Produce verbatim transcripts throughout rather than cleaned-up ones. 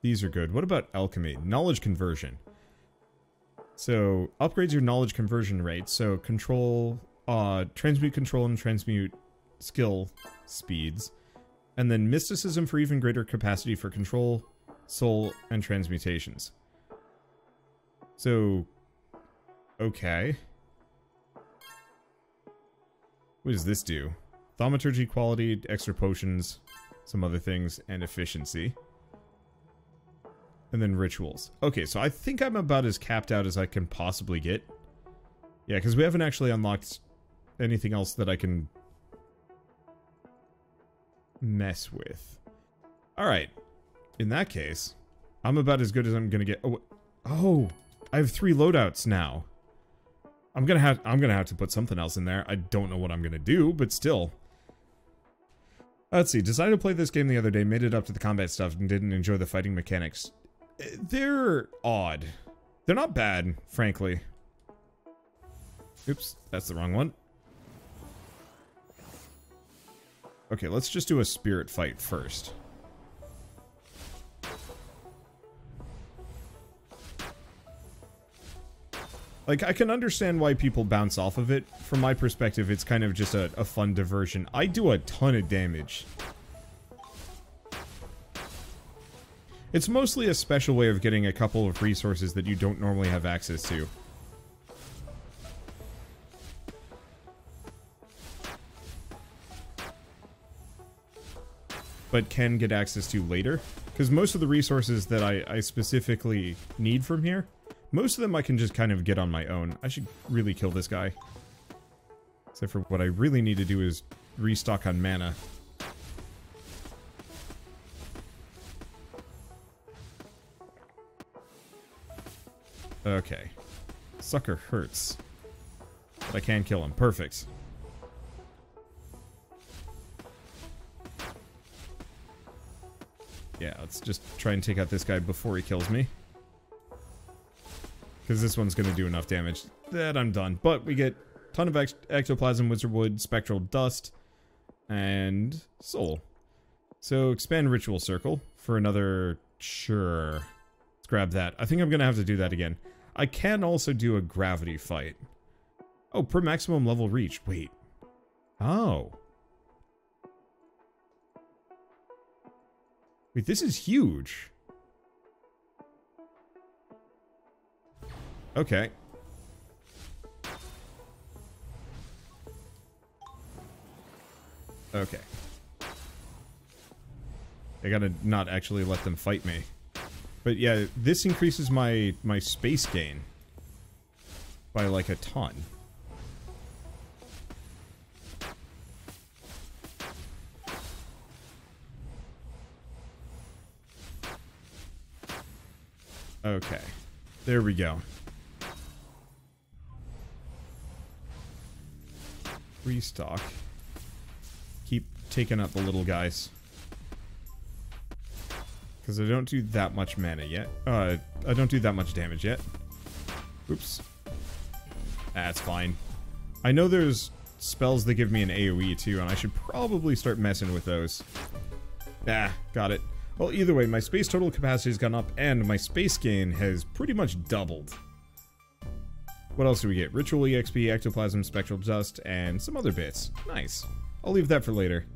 These are good. What about alchemy? Knowledge conversion. So upgrades your knowledge conversion rate. So control, uh, transmute control and transmute skill speeds. And then mysticism for even greater capacity for control, soul, and transmutations. So, okay. What does this do? Thaumaturgy quality, extra potions, some other things, and efficiency. And then rituals. Okay, so I think I'm about as capped out as I can possibly get. Yeah, because we haven't actually unlocked anything else that I can mess with. Alright. In that case, I'm about as good as I'm gonna get. Oh, oh, I have three loadouts now. I'm gonna have I'm gonna have to put something else in there. I don't know what I'm gonna do, but still. Let's see. Decided to play this game the other day, made it up to the combat stuff, and didn't enjoy the fighting mechanics. They're odd. They're not bad, frankly. Oops, that's the wrong one. Okay, let's just do a spirit fight first. Like, I can understand why people bounce off of it. From my perspective, it's kind of just a, a fun diversion. I do a ton of damage. It's mostly a special way of getting a couple of resources that you don't normally have access to. But can get access to later. Because most of the resources that I, I specifically need from here, most of them I can just kind of get on my own. I should really kill this guy. Except for what I really need to do is restock on mana. Okay. Sucker hurts. But I can kill him. Perfect. Yeah, let's just try and take out this guy before he kills me. Because this one's going to do enough damage that I'm done. But we get a ton of ex ectoplasm, wizardwood, spectral dust, and soul. So expand ritual circle for another... Sure. Let's grab that. I think I'm going to have to do that again. I can also do a gravity fight. Oh, per maximum level reach. Wait. Oh. Wait, this is huge. Okay. Okay. I gotta not actually let them fight me. But yeah, this increases my, my space gain by like a ton. Okay. There we go. Restock. Keep taking up the little guys. Because I don't do that much mana yet. Uh, I don't do that much damage yet. Oops. That's fine. I know there's spells that give me an AoE too, and I should probably start messing with those. Ah, got it. Well, either way, my space total capacity has gone up, and my space gain has pretty much doubled. What else do we get? Ritual E X P, ectoplasm, spectral dust, and some other bits. Nice. I'll leave that for later.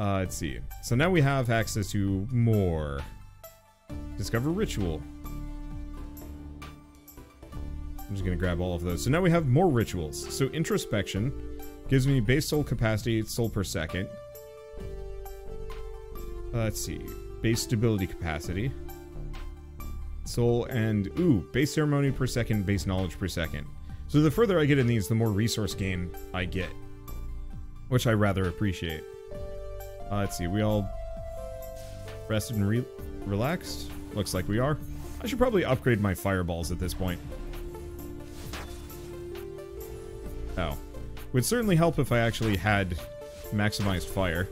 Uh, let's see. So now we have access to more. Discover ritual. I'm just gonna grab all of those. So now we have more rituals. So introspection gives me base soul capacity, soul per second. Uh, let's see. Base stability capacity. Soul and, ooh, base ceremony per second, base knowledge per second. So the further I get in these, the more resource gain I get. Which I rather appreciate. Uh, let's see, we all rested and re relaxed? Looks like we are. I should probably upgrade my fireballs at this point. Oh. Would certainly help if I actually had maximized fire.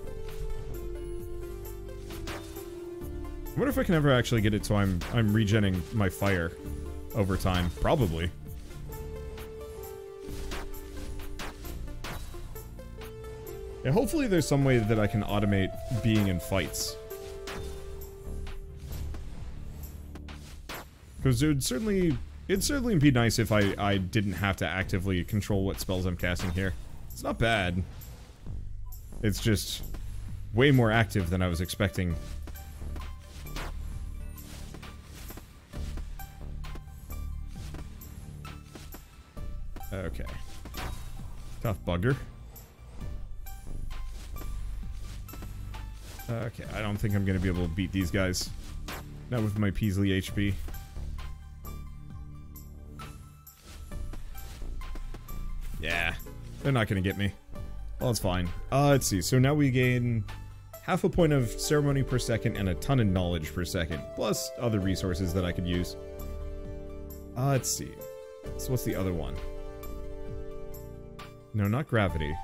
I wonder if I can ever actually get it so I'm I'm regenning my fire over time. Probably. Yeah, hopefully there's some way that I can automate being in fights. Because it would certainly, it'd certainly be nice if I, I didn't have to actively control what spells I'm casting here. It's not bad. It's just way more active than I was expecting. Okay. Tough bugger. Okay, I don't think I'm gonna be able to beat these guys. Not with my Peasley H P. Yeah, they're not gonna get me. Well, it's fine. Uh, let's see, so now we gain half a point of ceremony per second and a ton of knowledge per second, plus other resources that I could use. Uh, let's see. So what's the other one? No, not gravity.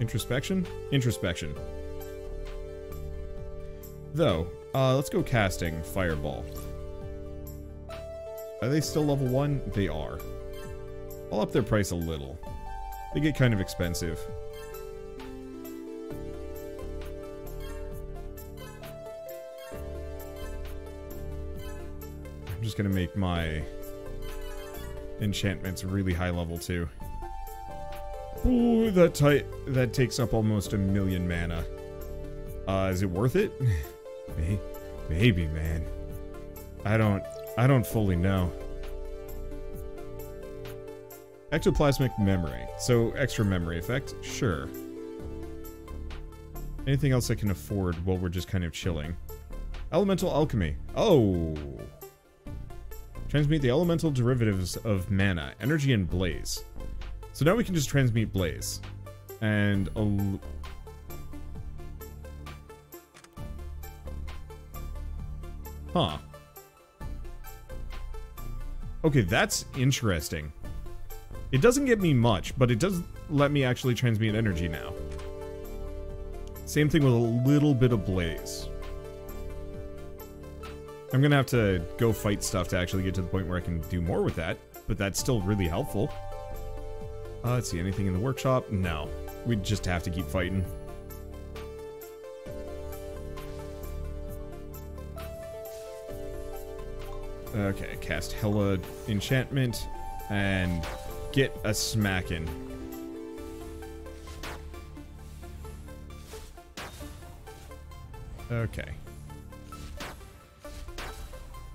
Introspection? Introspection. Though, uh, let's go casting Fireball. Are they still level one? They are. I'll up their price a little. They get kind of expensive. I'm just gonna make my enchantments really high level too. Ooh, that type that takes up almost a million mana. Uh, is it worth it? Maybe, man. I don't, I don't fully know. Ectoplasmic memory. So extra memory effect, sure. Anything else I can afford while we're just kind of chilling? Elemental alchemy. Oh. Transmute the elemental derivatives of mana, energy, and blaze. So now we can just transmute blaze. And a huh. Okay, that's interesting. It doesn't get me much, but it does let me actually transmute energy now. Same thing with a little bit of blaze. I'm gonna have to go fight stuff to actually get to the point where I can do more with that, but that's still really helpful. Uh, let's see, anything in the workshop? No. We just have to keep fighting. Okay, cast Hella Enchantment and get a smackin'. Okay.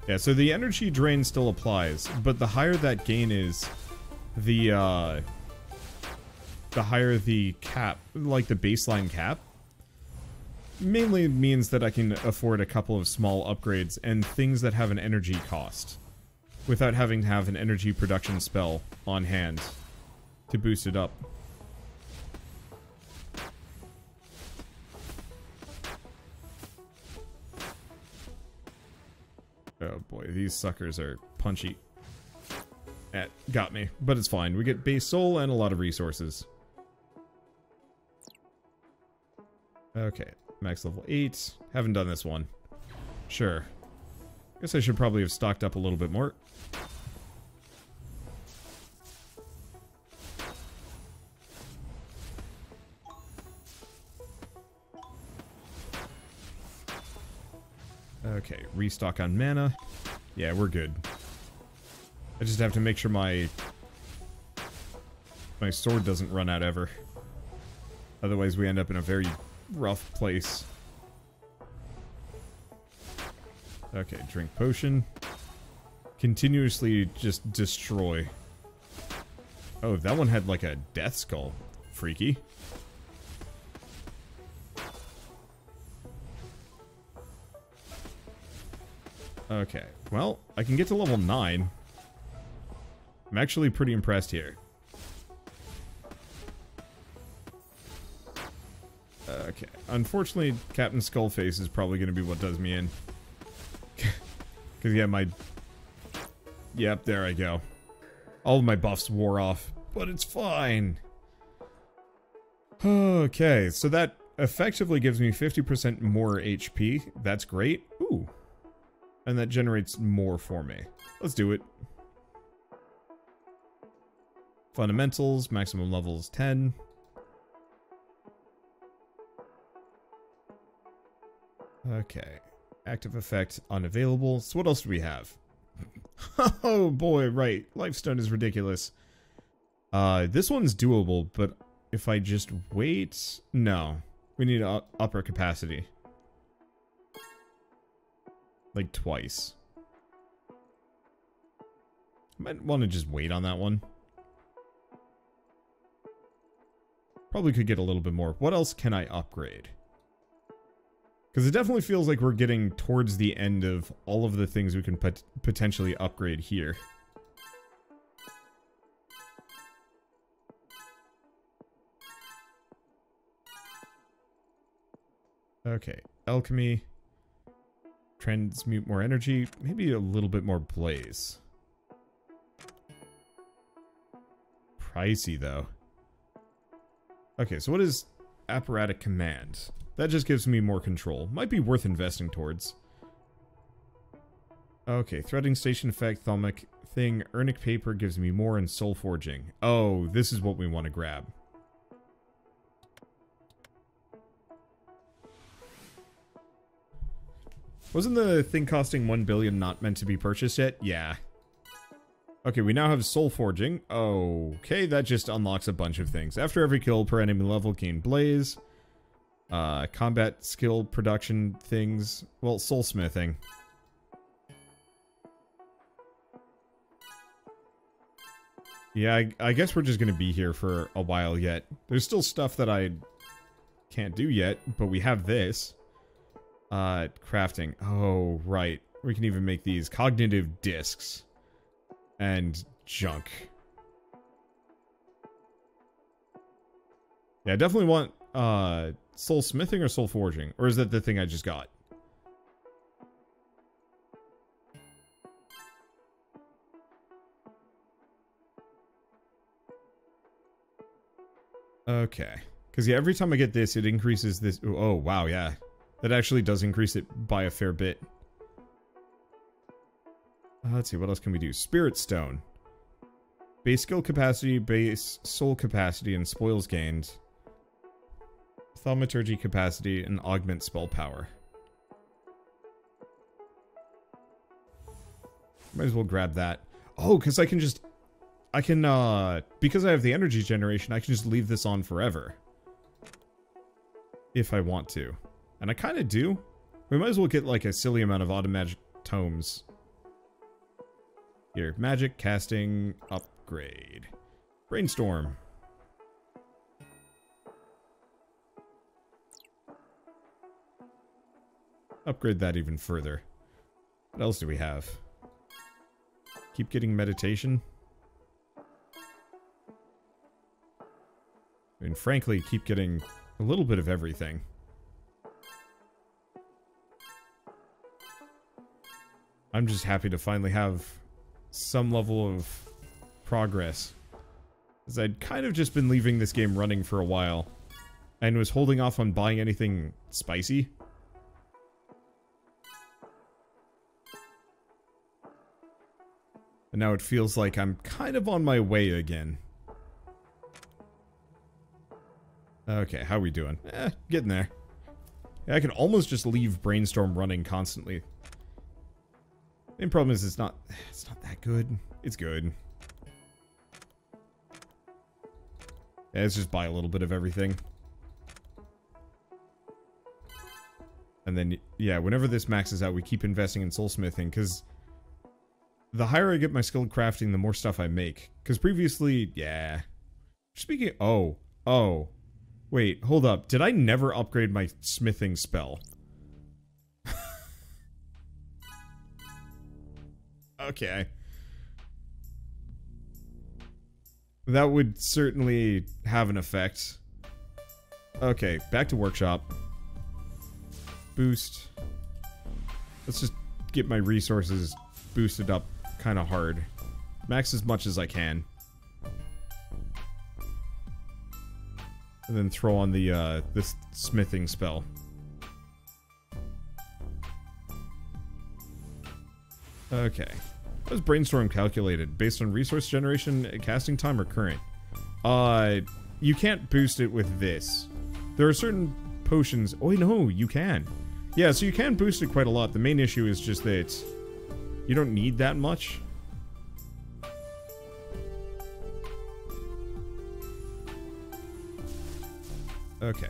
Yeah, so the energy drain still applies, but the higher that gain is, the, uh, the higher the cap, like the baseline cap, mainly means that I can afford a couple of small upgrades and things that have an energy cost, without having to have an energy production spell on hand to boost it up. Oh boy, these suckers are punchy. Eh, got me, but it's fine. We get base soul and a lot of resources. Okay, max level eight. Haven't done this one. Sure. Guess I should probably have stocked up a little bit more. Okay, restock on mana. Yeah, we're good. I just have to make sure my my sword doesn't run out ever. Otherwise we end up in a very rough place. Okay, drink potion. Continuously just destroy. Oh, that one had like a death skull. Freaky. Okay, well, I can get to level nine. I'm actually pretty impressed here. Okay, unfortunately, Captain Skullface is probably going to be what does me in. Because, yeah, my... Yep, there I go. All of my buffs wore off, but it's fine. Okay, so that effectively gives me fifty percent more H P. That's great. Ooh. And that generates more for me. Let's do it. Fundamentals, maximum levels ten. Okay. Active effect unavailable. So what else do we have? Oh boy, right. Lifestone is ridiculous. Uh, this one's doable, but if I just wait... No. We need a upper capacity. Like twice. Might want to just wait on that one. Probably could get a little bit more. What else can I upgrade? Because it definitely feels like we're getting towards the end of all of the things we can pot- potentially upgrade here. Okay, alchemy. Transmute more energy. Maybe a little bit more blaze. Pricey, though. Okay, so what is apparatic command? That just gives me more control. Might be worth investing towards. Okay, threading station effect, thalmic thing, Ernic paper gives me more, and soul forging. Oh, this is what we want to grab. Wasn't the thing costing one billion not meant to be purchased yet? Yeah. Okay, we now have soul forging. Okay, that just unlocks a bunch of things. After every kill per enemy level, gain blaze. Uh, combat skill production things. Well, soul smithing. Yeah, I, I guess we're just gonna be here for a while yet. There's still stuff that I can't do yet, but we have this. Uh, crafting. Oh, right. We can even make these cognitive discs. And junk. Yeah, I definitely want... Uh, soul smithing or soul forging? Or is that the thing I just got? Okay. Because, yeah, every time I get this, it increases this... Oh, wow, yeah. That actually does increase it by a fair bit. Uh, let's see, what else can we do? Spirit Stone. Base skill capacity, base soul capacity, and spoils gained. Thaumaturgy capacity and augment spell power. Might as well grab that. Oh, because I can just... I can, uh... Because I have the energy generation, I can just leave this on forever. If I want to. And I kind of do. We might as well get, like, a silly amount of automagic tomes. Here. Magic, casting, upgrade. Brainstorm. Upgrade that even further. What else do we have? Keep getting meditation. I mean, frankly, keep getting a little bit of everything. I'm just happy to finally have some level of progress. Because I'd kind of just been leaving this game running for a while. And was holding off on buying anything spicy. And now it feels like I'm kind of on my way again. Okay, how are we doing? Eh, getting there. Yeah, I can almost just leave Brainstorm running constantly. The problem is it's not, it's not that good. It's good. Yeah, let's just buy a little bit of everything. And then, yeah, whenever this maxes out, we keep investing in soulsmithing, because... The higher I get my skill crafting, the more stuff I make. Because previously, yeah. Speaking of, oh, oh. Wait, hold up. Did I never upgrade my smithing spell? Okay. That would certainly have an effect. Okay, back to workshop. Boost. Let's just get my resources boosted up. Kind of hard. Max as much as I can. And then throw on the, uh, this smithing spell. Okay. How is brainstorm calculated? Based on resource generation, casting time, or current? Uh, you can't boost it with this. There are certain potions... Oh, no, you can. Yeah, so you can boost it quite a lot. The main issue is just that you don't need that much. Okay.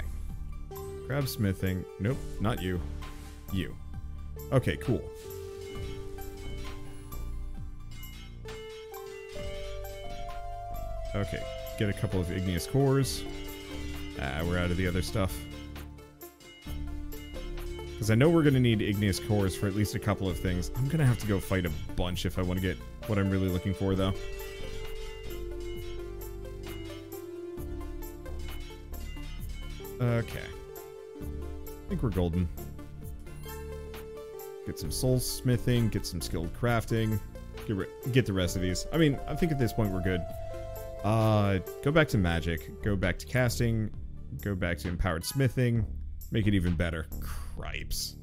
Grab smithing. Nope, not you. You. Okay, cool. Okay, get a couple of igneous cores. Ah, we're out of the other stuff. Because I know we're going to need igneous cores for at least a couple of things. I'm going to have to go fight a bunch if I want to get what I'm really looking for, though. Okay. I think we're golden. Get some soul smithing, get some skilled crafting. Get, ri get the rest of these. I mean, I think at this point we're good. Uh, go back to magic. Go back to casting. Go back to empowered smithing. Make it even better. Cripes.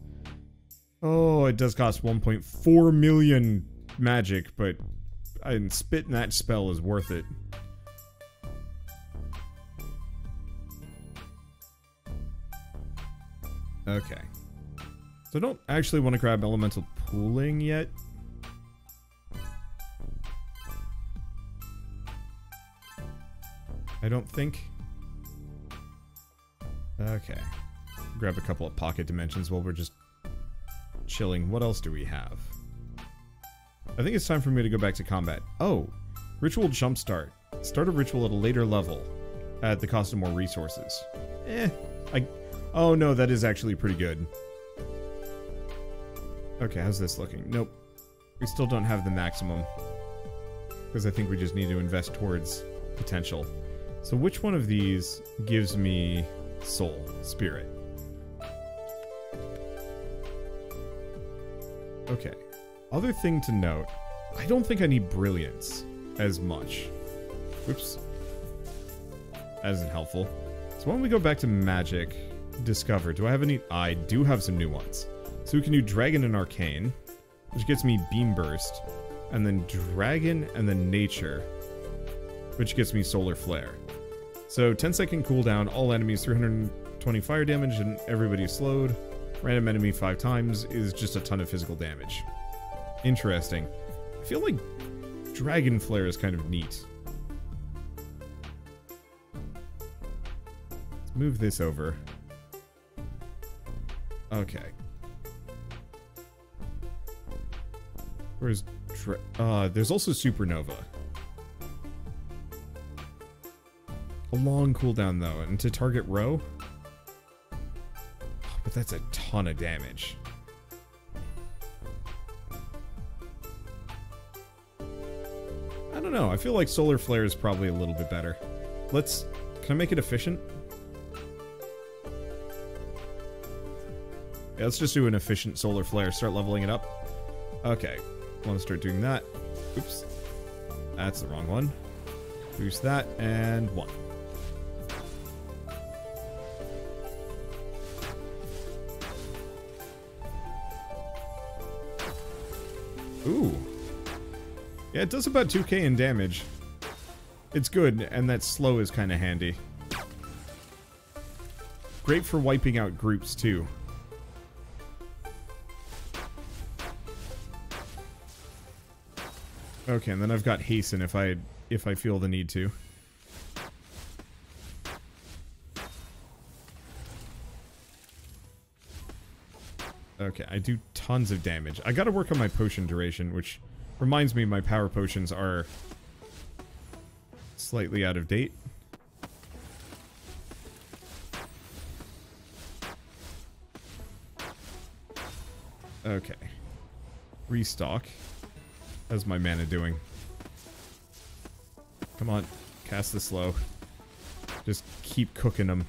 Oh, it does cost one point four million magic, but I didn't spit in that spell is worth it. Okay. So I don't actually want to grab elemental pooling yet. I don't think. Okay. Grab a couple of pocket dimensions while we're just chilling. What else do we have? I think it's time for me to go back to combat. Oh, ritual jumpstart. Start a ritual at a later level at the cost of more resources. Eh, I... Oh no, that is actually pretty good. Okay, how's this looking? Nope. We still don't have the maximum. Because I think we just need to invest towards potential. So which one of these gives me soul, spirit? Okay. Other thing to note, I don't think I need brilliance as much. Whoops. That isn't helpful. So why don't we go back to magic, discover. Do I have any? I do have some new ones. So we can do dragon and arcane, which gets me beam burst, and then dragon and then nature, which gets me solar flare. So ten second cooldown, all enemies three hundred twenty fire damage, and everybody's slowed. Random enemy five times is just a ton of physical damage. Interesting. I feel like Dragon Flare is kind of neat. Let's move this over. Okay. Where's Dra- uh, there's also Supernova. A long cooldown though, and to target row? But that's a ton of damage. I don't know. I feel like solar flare is probably a little bit better. Let's... Can I make it efficient? Yeah, let's just do an efficient solar flare. Start leveling it up. Okay. Want to start doing that. Oops. That's the wrong one. Boost that, and one. Ooh. Yeah, it does about two K in damage. It's good, and that slow is kind of handy. Great for wiping out groups, too. Okay, and then I've got hasten if I, if I feel the need to. Okay, I do tons of damage. I gotta work on my potion duration, which reminds me my power potions are slightly out of date. Okay. Restock. How's my mana doing? Come on, cast the slow. Just keep cooking them.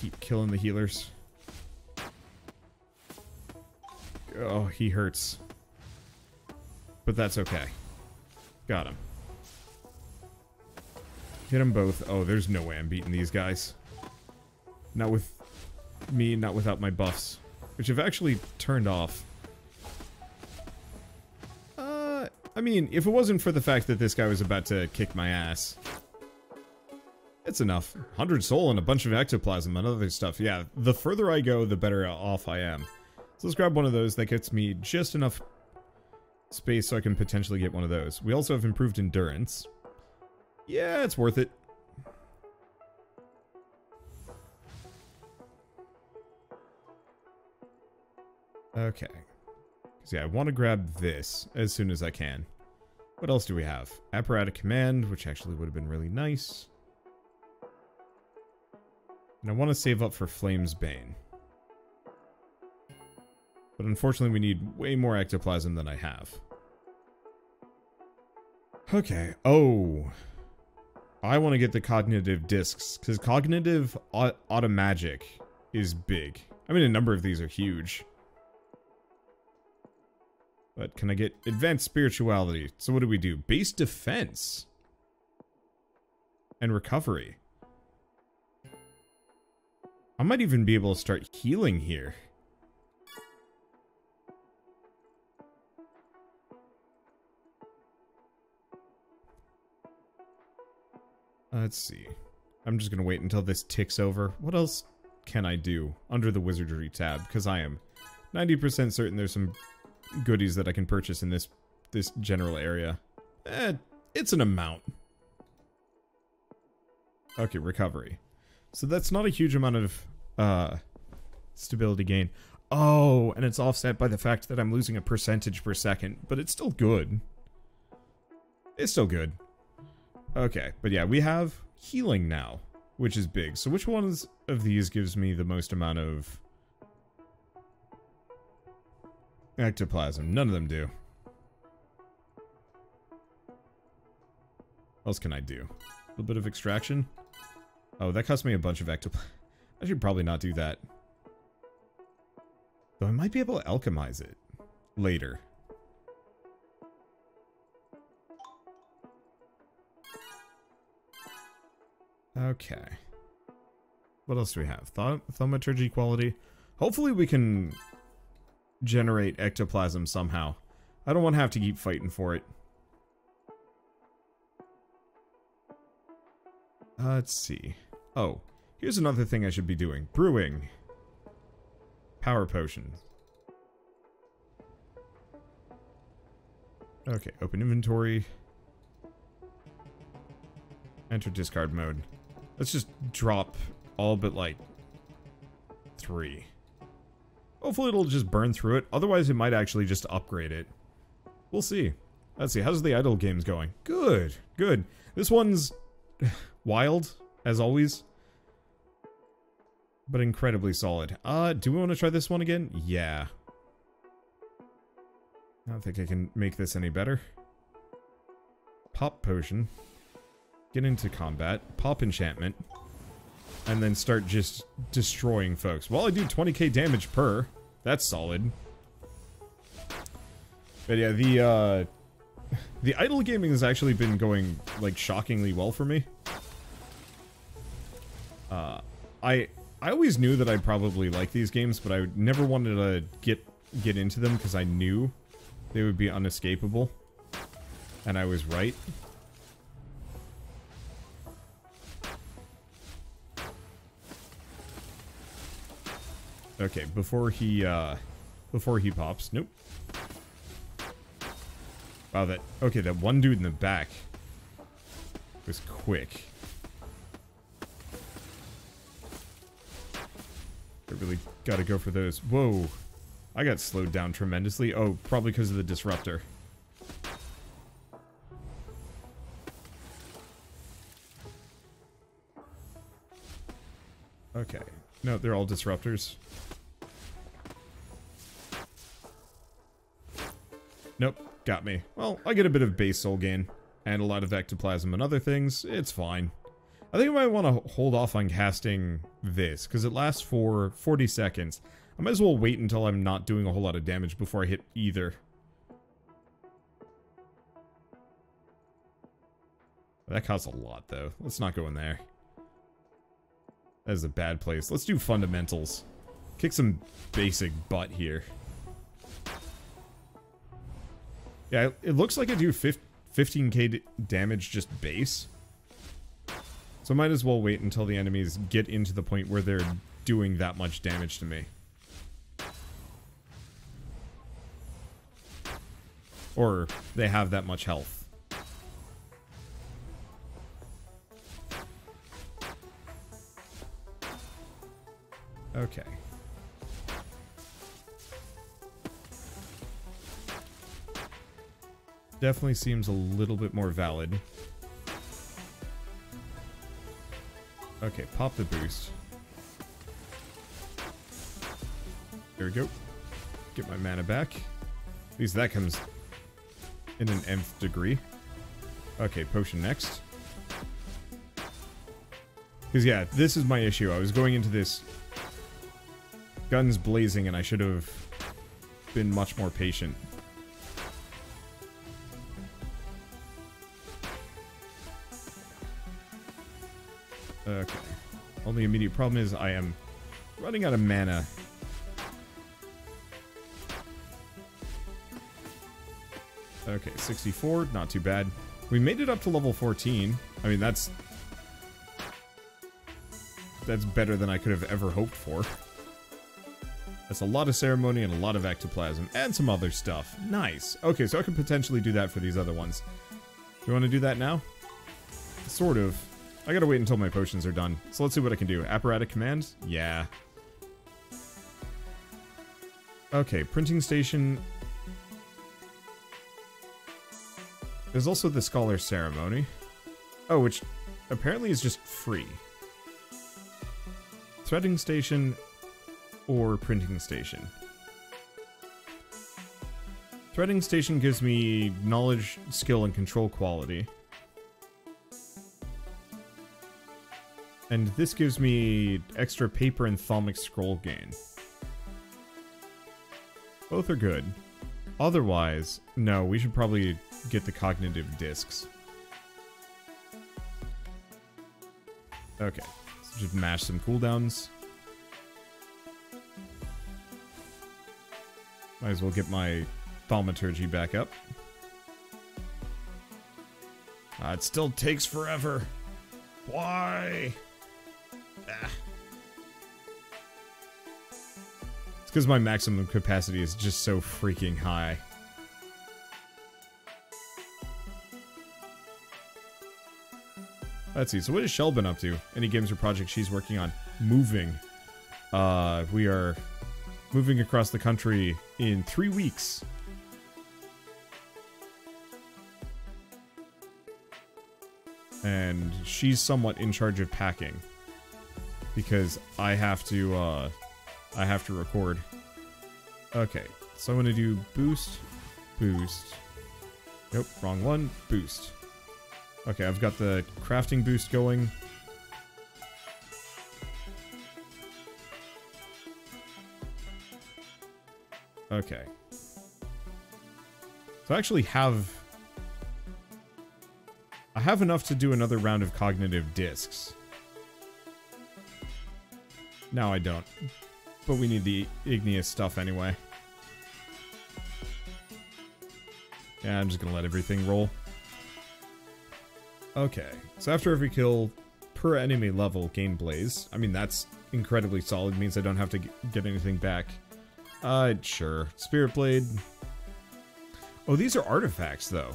Keep killing the healers. Oh, he hurts. But that's okay. Got him. Hit them both. Oh, there's no way I'm beating these guys. Not with me, not without my buffs. Which have actually turned off. Uh, I mean, if it wasn't for the fact that this guy was about to kick my ass, It's enough. one hundred soul and a bunch of ectoplasm and other stuff. Yeah, the further I go, the better off I am. So let's grab one of those. That gets me just enough space so I can potentially get one of those. We also have improved endurance. Yeah, it's worth it. Okay. So yeah, I want to grab this as soon as I can. What else do we have? Apparatus Command, which actually would have been really nice. And I want to save up for Flame's Bane. But unfortunately we need way more ectoplasm than I have. Okay, oh. I want to get the Cognitive Discs, because Cognitive Automagic is big. I mean, a number of these are huge. But can I get Advanced Spirituality? So what do we do? Base Defense. And Recovery. I might even be able to start healing here. Uh, let's see. I'm just gonna wait until this ticks over. What else can I do under the Wizardry tab? Because I am ninety percent certain there's some goodies that I can purchase in this this general area. Eh, it's an amount. Okay, recovery. So that's not a huge amount of uh, stability gain. Oh, and it's offset by the fact that I'm losing a percentage per second, but it's still good. It's still good. Okay, but yeah, we have healing now, which is big. So which ones of these gives me the most amount of ectoplasm? None of them do. What else can I do? A little bit of extraction. Oh, that cost me a bunch of ectoplasm. I should probably not do that. Though I might be able to alchemize it later. Okay. What else do we have? Th Thaumaturgy quality. Hopefully we can generate ectoplasm somehow. I don't want to have to keep fighting for it. Uh, let's see. Oh, here's another thing I should be doing. Brewing. Power potions. Okay, open inventory. Enter discard mode. Let's just drop all but like three. Hopefully it'll just burn through it. Otherwise it might actually just upgrade it. We'll see. Let's see. How's the idle games going? Good. Good. This one's wild, as always. But incredibly solid. Uh, do we want to try this one again? Yeah. I don't think I can make this any better. Pop potion. Get into combat. Pop enchantment. And then start just destroying folks. Well, I do twenty K damage per. That's solid. But yeah, the uh, the idle gaming has actually been going like shockingly well for me. Uh, I I always knew that I'd probably like these games, but I never wanted to get get into them because I knew they would be unescapable, and I was right. Okay, before he, uh, before he pops. Nope. Wow, that, okay, that one dude in the back was quick. I really gotta go for those. Whoa. I got slowed down tremendously. Oh, probably because of the disruptor. Okay. No, they're all disruptors. Nope, got me. Well, I get a bit of base soul gain, and a lot of ectoplasm and other things. It's fine. I think I might want to hold off on casting this, because it lasts for forty seconds. I might as well wait until I'm not doing a whole lot of damage before I hit either. That costs a lot, though. Let's not go in there. That is a bad place. Let's do fundamentals. Kick some basic butt here. Yeah, it looks like I do fifteen K damage just base. So I might as well wait until the enemies get into the point where they're doing that much damage to me. Or they have that much health. Okay. Definitely seems a little bit more valid. Okay, pop the boost. There we go. Get my mana back. At least that comes in an nth degree. Okay, potion next. Because, yeah, this is my issue. I was going into this guns blazing and I should have been much more patient. Okay. Only immediate problem is I am running out of mana. Okay, sixty-four, not too bad. We made it up to level fourteen. I mean, that's... That's better than I could have ever hoped for. That's a lot of ceremony and a lot of ectoplasm and some other stuff. Nice. Okay, so I could potentially do that for these other ones. Do you want to do that now? Sort of. I gotta wait until my potions are done. So let's see what I can do. Apparatus commands? Yeah. Okay, printing station. There's also the scholar ceremony. Oh, which apparently is just free. Threading station or printing station. Threading station gives me knowledge, skill, and control quality. And this gives me extra paper and thalmic scroll gain. Both are good. Otherwise, no, we should probably get the cognitive discs. Okay, so just mash some cooldowns. Might as well get my thaumaturgy back up. Uh, it still takes forever. Why? Ah. It's because my maximum capacity is just so freaking high. Let's see, so what has Shell been up to? Any games or projects she's working on? Moving. Uh, we are... moving across the country in three weeks. And she's somewhat in charge of packing. Because I have to, uh... I have to record. Okay, so I'm gonna do boost, boost. Nope, wrong one. Boost. Okay, I've got the crafting boost going. Okay. So I actually have... I have enough to do another round of cognitive discs. No, I don't. But we need the igneous stuff anyway. Yeah, I'm just gonna let everything roll. Okay. So after every kill, per enemy level, gain blaze. I mean, that's incredibly solid. It means I don't have to get anything back. Uh, sure. Spirit Blade. Oh, these are artifacts, though.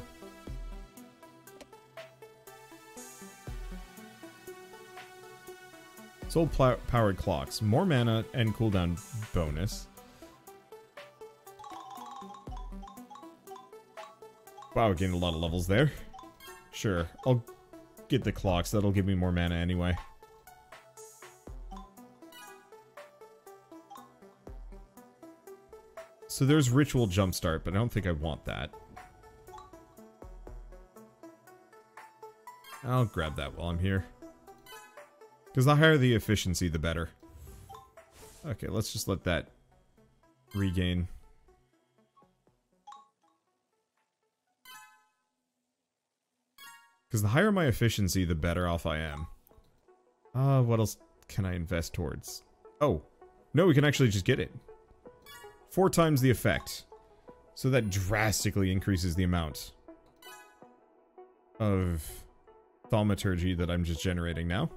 Soul-powered clocks. More mana and cooldown bonus. Wow, gained a lot of levels there. Sure, I'll get the clocks. That'll give me more mana anyway. So there's Ritual Jumpstart, but I don't think I want that. I'll grab that while I'm here. Because the higher the efficiency, the better. Okay, let's just let that regain. Because the higher my efficiency, the better off I am. Uh, what else can I invest towards? Oh, no, we can actually just get it. Four times the effect. So that drastically increases the amount of thaumaturgy that I'm just generating now.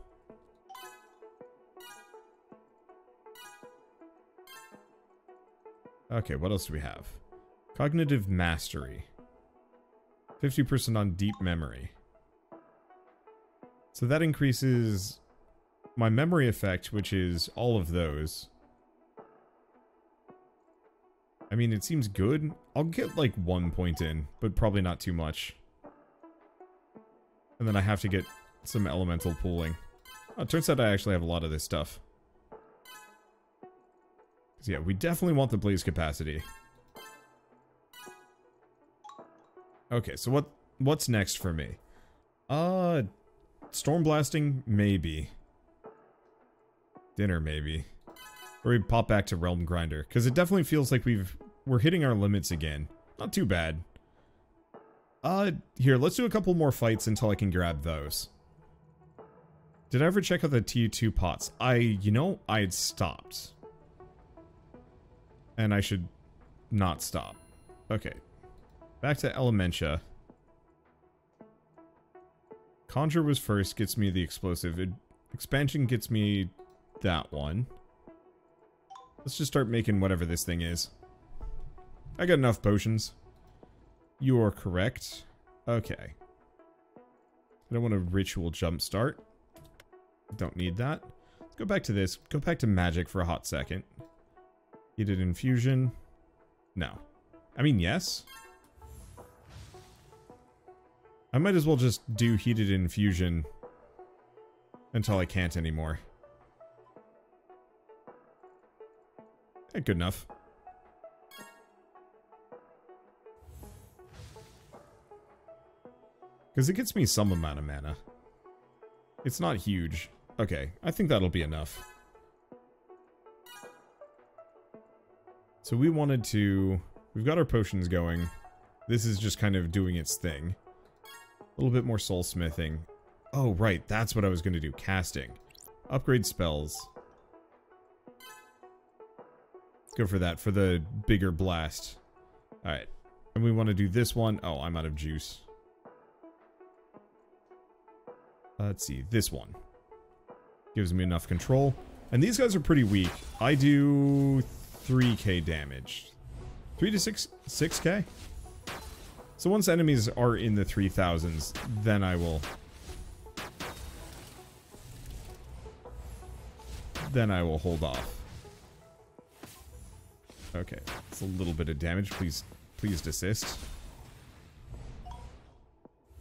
Okay, what else do we have? Cognitive mastery. fifty percent on deep memory. So that increases my memory effect, which is all of those. I mean, it seems good. I'll get like one point in, but probably not too much. And then I have to get some elemental pooling. Oh, it turns out I actually have a lot of this stuff. So yeah, we definitely want the blaze capacity. Okay, so what what's next for me? Uh, storm blasting, maybe. Dinner, maybe. Or we pop back to Realm Grinder, because it definitely feels like we've we're hitting our limits again. Not too bad. Uh, here, let's do a couple more fights until I can grab those. Did I ever check out the T two pots? I, you know, I had stopped. And I should not stop. Okay. Back to Elementia. Conjure was first, gets me the explosive. It, expansion gets me that one. Let's just start making whatever this thing is. I got enough potions. You are correct. Okay. I don't want a ritual jumpstart. Don't need that. Let's go back to this. Go back to magic for a hot second. Heated infusion. No. I mean, yes. I might as well just do heated infusion until I can't anymore. Yeah, good enough. Because it gets me some amount of mana. It's not huge. Okay, I think that'll be enough. So we wanted to... We've got our potions going. This is just kind of doing its thing. A little bit more soul smithing. Oh, right. That's what I was going to do. Casting. Upgrade spells. Let's go for that. For the bigger blast. Alright. And we want to do this one. Oh, I'm out of juice. Let's see. This one. Gives me enough control. And these guys are pretty weak. I do... three K damage. three to six, six K? So once enemies are in the three thousands, then I will... Then I will hold off. Okay, it's a little bit of damage. Please, please desist.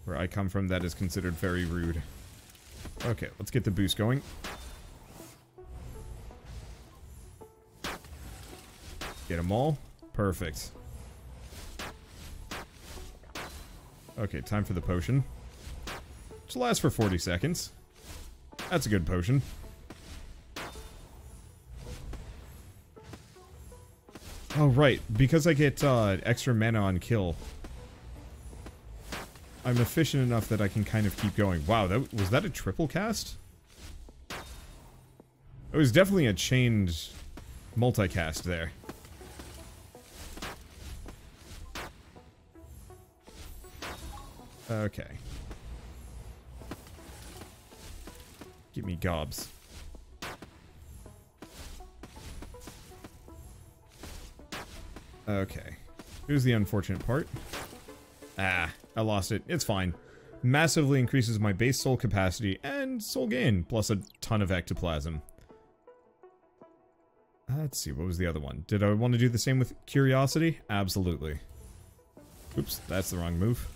Where I come from, that is considered very rude. Okay, let's get the boost going. Get them all. Perfect. Okay, time for the potion. Which lasts for forty seconds. That's a good potion. Oh, right. Because I get uh, extra mana on kill, I'm efficient enough that I can kind of keep going. Wow, that, was that a triple cast? It was definitely a chained multicast there. Okay. Give me gobs. Okay. Here's the unfortunate part. Ah, I lost it. It's fine. Massively increases my base soul capacity and soul gain, plus a ton of ectoplasm. Let's see, what was the other one? Did I want to do the same with curiosity? Absolutely. Oops, that's the wrong move.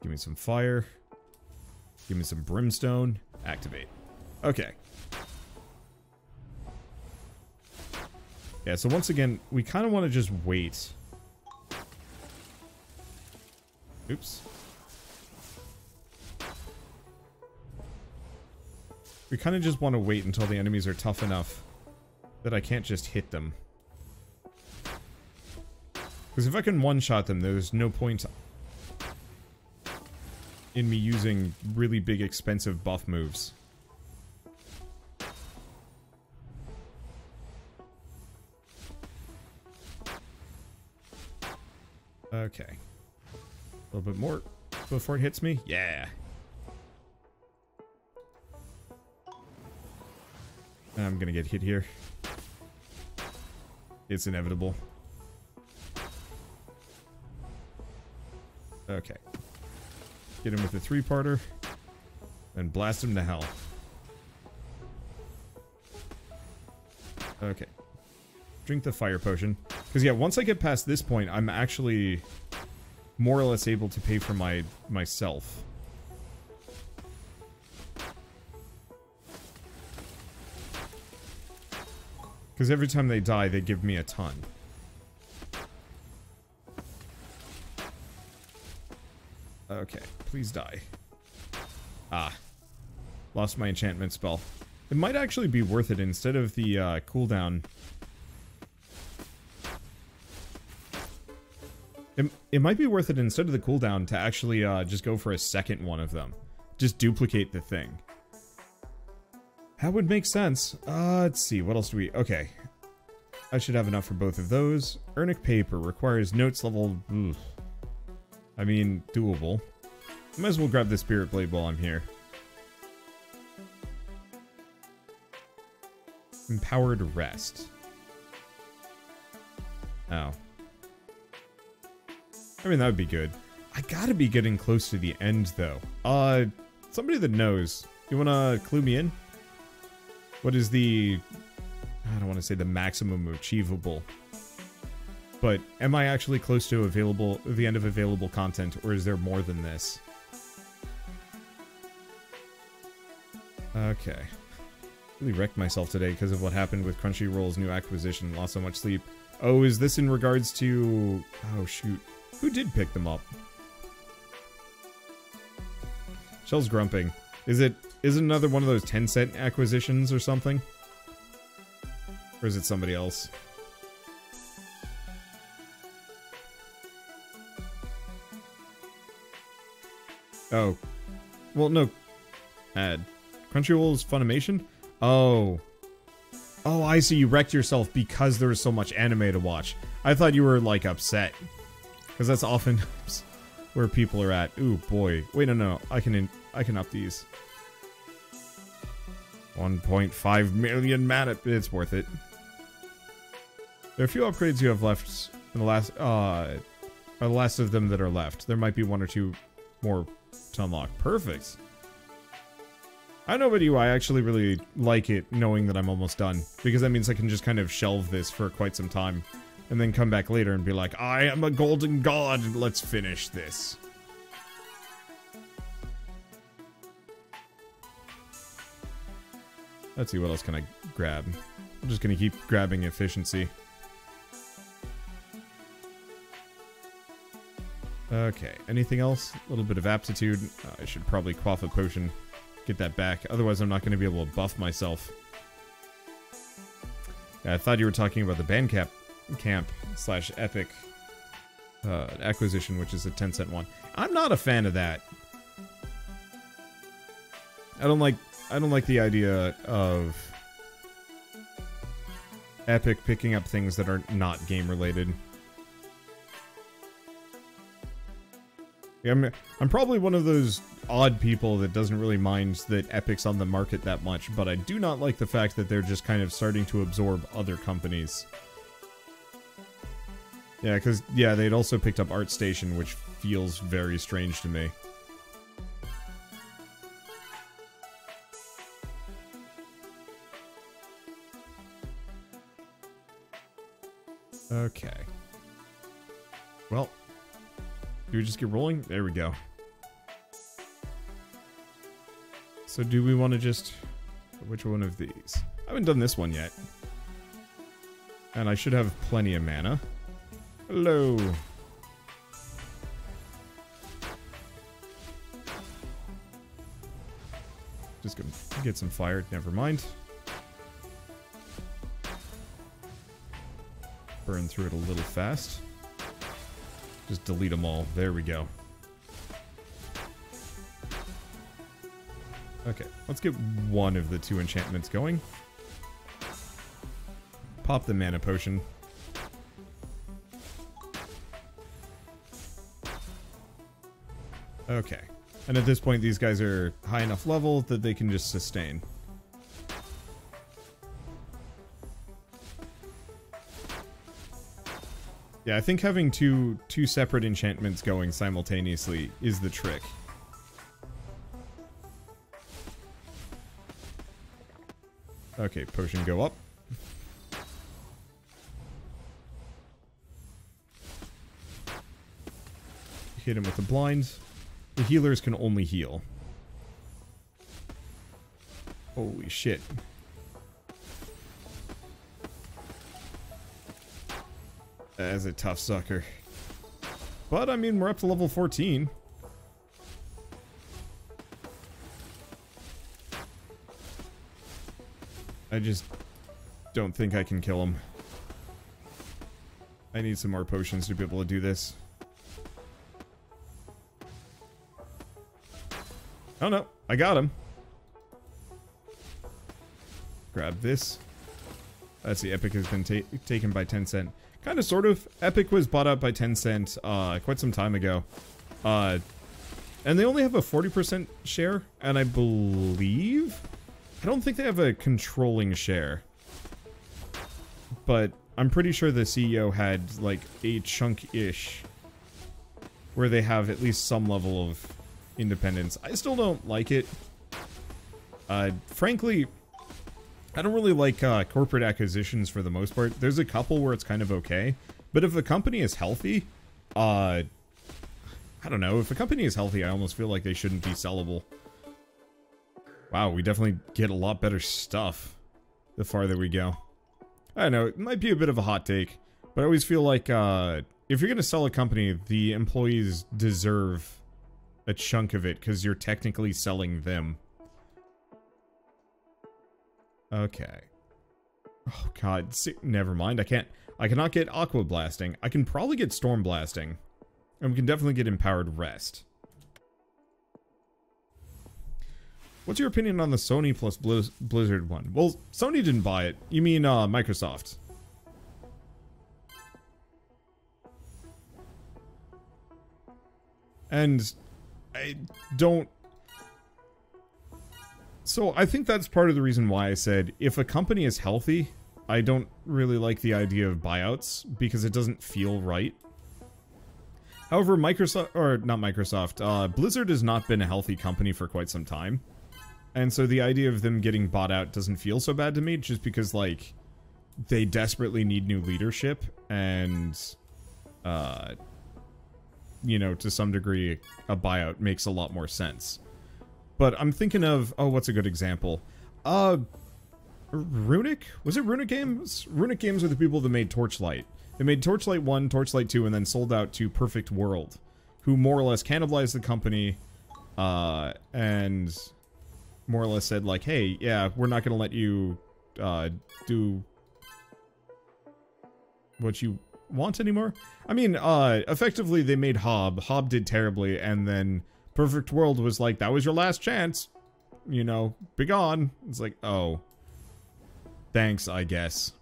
Give me some fire. Give me some brimstone. Activate. Okay. Yeah, so once again, we kind of want to just wait. Oops. We kind of just want to wait until the enemies are tough enough that I can't just hit them. Because if I can one-shot them, there's no point in me using really big expensive buff moves. Okay. A little bit more before it hits me. Yeah. I'm going to get hit here. It's inevitable. Okay. Get him with a three-parter. And blast him to hell. Okay. Drink the fire potion. Because, yeah, once I get past this point, I'm actually more or less able to pay for my myself. Because every time they die, they give me a ton. Okay, please die. Ah. Lost my enchantment spell. It might actually be worth it instead of the uh, cooldown. It, it might be worth it instead of the cooldown to actually uh, just go for a second one of them. Just duplicate the thing. That would make sense. Uh, let's see, what else do we... Okay. I should have enough for both of those. Ernic Paper requires notes level... Oof. I mean, doable. Might as well grab the Spirit Blade while I'm here. Empowered Rest. Oh. I mean, that would be good. I gotta be getting close to the end, though. Uh, somebody that knows. You wanna clue me in? What is the, I don't want to say the maximum achievable, but am I actually close to available, the end of available content, or is there more than this? Okay. Really wrecked myself today because of what happened with Crunchyroll's new acquisition. Lost so much sleep. Oh, is this in regards to, oh shoot, who did pick them up? Shell's grumping. Is it... Is it another one of those ten cent acquisitions or something? Or is it somebody else? Oh. Well, no. Ad. Crunchyroll's Funimation? Oh. Oh, I see. You wrecked yourself because there was so much anime to watch. I thought you were, like, upset. Because that's often where people are at. Ooh, boy. Wait, no, no. I can, in I can up these. one point five million mana. It's worth it. There are a few upgrades you have left in the last, uh, are the last of them that are left. There might be one or two more to unlock. Perfect. I know about you, I actually really like it knowing that I'm almost done, because that means I can just kind of shelve this for quite some time and then come back later and be like, I am a golden god. Let's finish this. Let's see, what else can I grab? I'm just going to keep grabbing efficiency. Okay, anything else? A little bit of aptitude. Uh, I should probably quaff a potion, get that back. Otherwise, I'm not going to be able to buff myself. Yeah, I thought you were talking about the Bandcamp camp slash Epic uh, acquisition, which is a ten cent one. I'm not a fan of that. I don't like... I don't like the idea of Epic picking up things that are not game-related. I'm, I'm probably one of those odd people that doesn't really mind that Epic's on the market that much, but I do not like the fact that they're just kind of starting to absorb other companies. Yeah, because, yeah, they'd also picked up ArtStation, which feels very strange to me. Okay. Well, do we just get rolling? There we go. So do we want to just... Which one of these? I haven't done this one yet. And I should have plenty of mana. Hello. Just gonna get some fire. Never mind. Burn through it a little fast. Just delete them all. There we go. Okay, let's get one of the two enchantments going. Pop the mana potion. Okay. And at this point, these guys are high enough level that they can just sustain. Yeah, I think having two two separate enchantments going simultaneously is the trick. Okay, potion go up. Hit him with the blinds. The healers can only heal. Holy shit. That is a tough sucker. But, I mean, we're up to level fourteen. I just don't think I can kill him. I need some more potions to be able to do this. Oh no, I got him. Grab this. Let's see, Epic has been ta taken by Tencent. Kind of, sort of. Epic was bought out by Tencent uh, quite some time ago. Uh, and they only have a forty percent share, and I believe... I don't think they have a controlling share. But I'm pretty sure the C E O had, like, a chunk-ish where they have at least some level of independence. I still don't like it. Uh, frankly, I don't really like uh, corporate acquisitions for the most part. There's a couple where it's kind of okay, but if a company is healthy, uh, I don't know. If a company is healthy, I almost feel like they shouldn't be sellable. Wow, we definitely get a lot better stuff the farther we go. I don't know. It might be a bit of a hot take, but I always feel like uh, if you're going to sell a company, the employees deserve a chunk of it, because you're technically selling them. Okay. Oh god, see, never mind. I can't. I cannot get Aqua Blasting. I can probably get Storm Blasting. And we can definitely get Empowered Rest. What's your opinion on the Sony plus Blizz, Blizzard one? Well, Sony didn't buy it. You mean uh, Microsoft. And... I don't... So I think that's part of the reason why I said if a company is healthy, I don't really like the idea of buyouts because it doesn't feel right. However, Microsoft... or not Microsoft. Uh, Blizzard has not been a healthy company for quite some time. And so the idea of them getting bought out doesn't feel so bad to me just because, like, they desperately need new leadership and... Uh... you know, to some degree, a buyout makes a lot more sense. But I'm thinking of... Oh, what's a good example? Uh, Runic? Was it Runic Games? Runic Games were the people that made Torchlight. They made Torchlight one, Torchlight two, and then sold out to Perfect World, who more or less cannibalized the company, uh, and more or less said, like, hey, yeah, we're not going to let you uh, do what you... want anymore? I mean, uh, effectively they made Hob. Hob did terribly, and then Perfect World was like, that was your last chance. You know, be gone. It's like, oh. Thanks, I guess.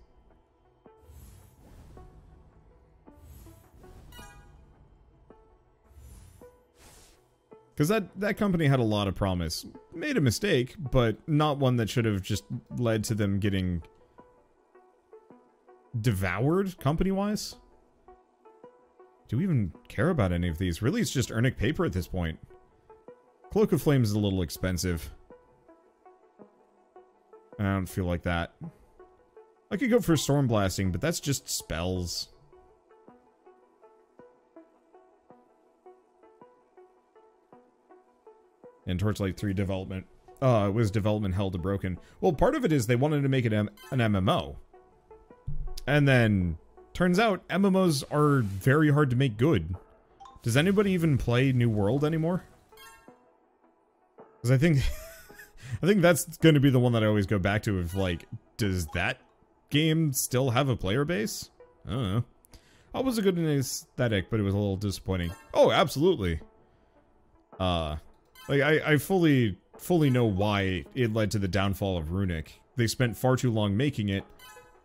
Because that, that company had a lot of promise. Made a mistake, but not one that should have just led to them getting... devoured company-wise? Do we even care about any of these? Really, it's just Ernic paper at this point. Cloak of Flames is a little expensive. I don't feel like that. I could go for Storm Blasting, but that's just spells. And Torchlight three development. Uh, was development held to broken? Well, part of it is they wanted to make it an M M O. And then, turns out, M M Os are very hard to make good. Does anybody even play New World anymore? Because I think... I think that's going to be the one that I always go back to, of like, does that game still have a player base? I don't know. I was a good aesthetic, but it was a little disappointing. Oh, absolutely. Uh, like, I, I fully, fully know why it led to the downfall of Runic. They spent far too long making it.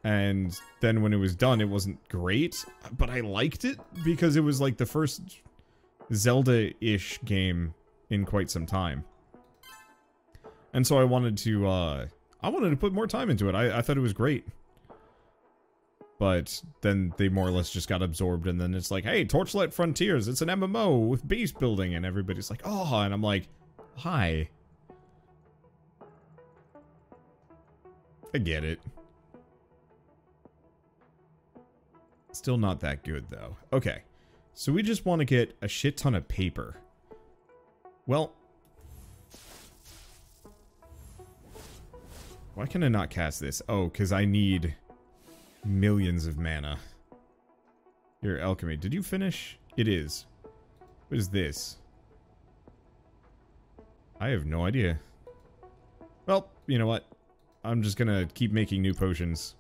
And then when it was done, it wasn't great, but I liked it because it was like the first Zelda-ish game in quite some time. And so I wanted to, uh, I wanted to put more time into it. I, I thought it was great. But then they more or less just got absorbed, and then it's like, hey, Torchlight Frontiers, it's an M M O with base building, and everybody's like, oh, and I'm like, hi. I get it. Still not that good, though. Okay. So we just want to get a shit ton of paper. Well. Why can I not cast this? Oh, because I need millions of mana. Here, alchemy. Did you finish? It is. What is this? I have no idea. Well, you know what? I'm just gonna keep making new potions.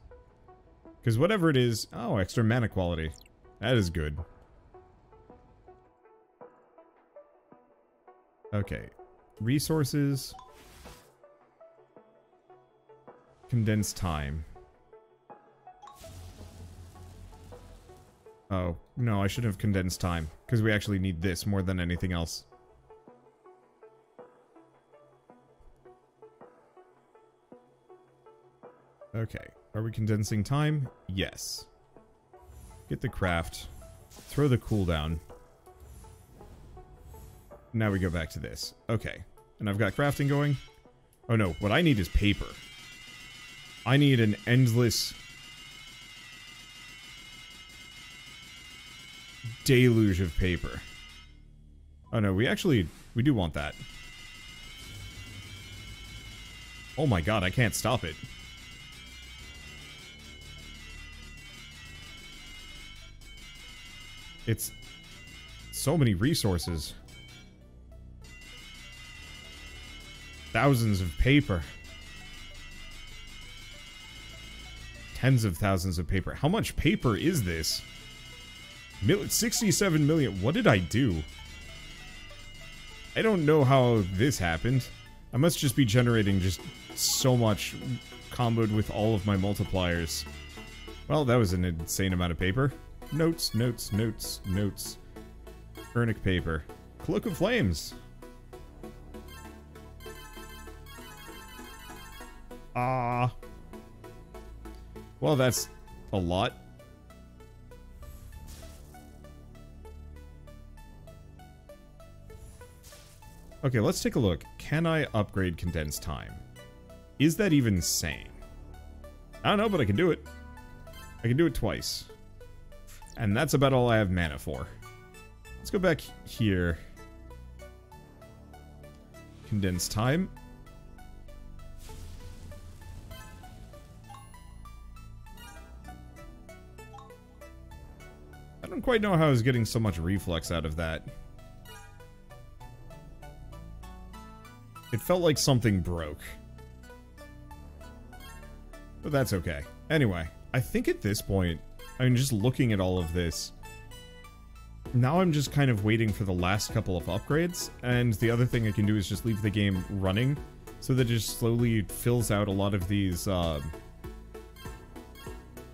Because whatever it is... Oh, extra mana quality. That is good. Okay. Resources. Condensed time. Oh, no, I should have condensed time. Because we actually need this more than anything else. Okay. Are we condensing time? Yes. Get the craft. Throw the cooldown. Now we go back to this. Okay. And I've got crafting going. Oh no, what I need is paper. I need an endless deluge of paper. Oh no, we actually... we do want that. Oh my god, I can't stop it. It's so many resources. Thousands of paper. Tens of thousands of paper. How much paper is this? sixty-seven million. What did I do? I don't know how this happened. I must just be generating just so much comboed with all of my multipliers. Well, that was an insane amount of paper. Notes, notes, notes, notes. Urnic paper. Cloak of Flames. Ah. Well, that's a lot. Okay, let's take a look. Can I upgrade condensed time? Is that even sane? I don't know, but I can do it. I can do it twice. And that's about all I have mana for. Let's go back here. Condense time. I don't quite know how I was getting so much reflex out of that. It felt like something broke. But that's okay. Anyway, I think at this point... I mean, just looking at all of this, now I'm just kind of waiting for the last couple of upgrades, and the other thing I can do is just leave the game running, so that it just slowly fills out a lot of these uh,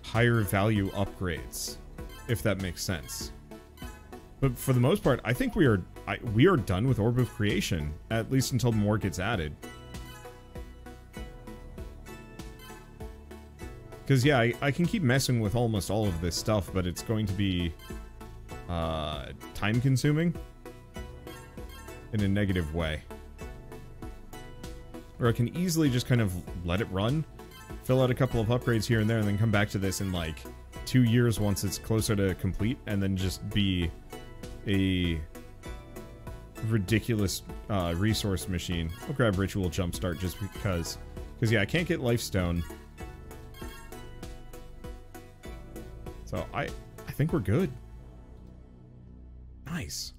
higher value upgrades, if that makes sense. But for the most part, I think we are I, we are done with Orb of Creation, at least until more gets added. Because, yeah, I, I can keep messing with almost all of this stuff, but it's going to be uh, time-consuming in a negative way. Or I can easily just kind of let it run, fill out a couple of upgrades here and there, and then come back to this in, like, two years once it's closer to complete, and then just be a ridiculous uh, resource machine. I'll grab Ritual Jumpstart just because. Because, yeah, I can't get Lifestone. So I, I think we're good. Nice.